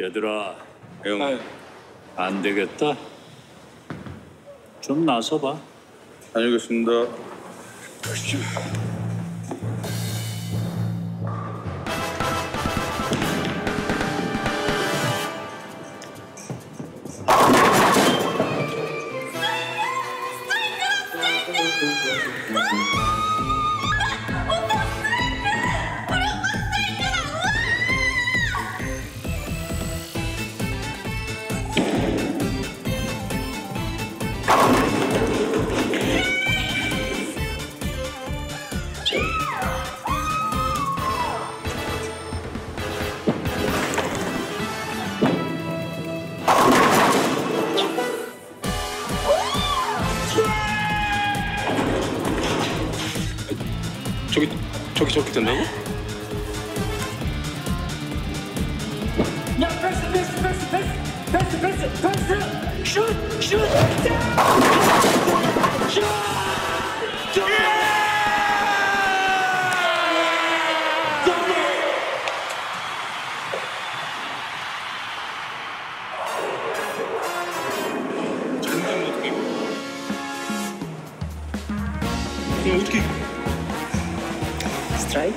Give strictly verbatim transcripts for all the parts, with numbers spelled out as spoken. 얘들아, 형, 안 되겠다. 좀 나서봐. 다녀오겠습니다. 저기, 저기, 저기 된다고? 야, 패스, 패스, 패스, 패스, 패스, 패스, 패스, 슛, 슛, 슛! 야, 어떻게 스트라이크?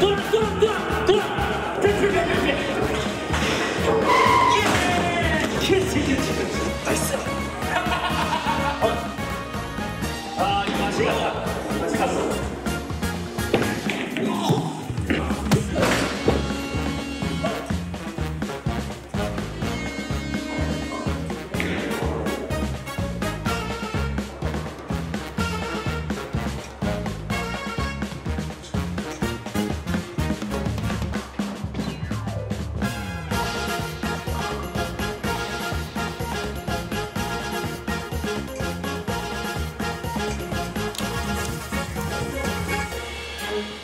돌아 돌아 돌아 돌아! 패스 패스! 캐치 캐치 캐치! 나이스! 아 이거 맛이 갔다! 맛이 갔어! Thank you.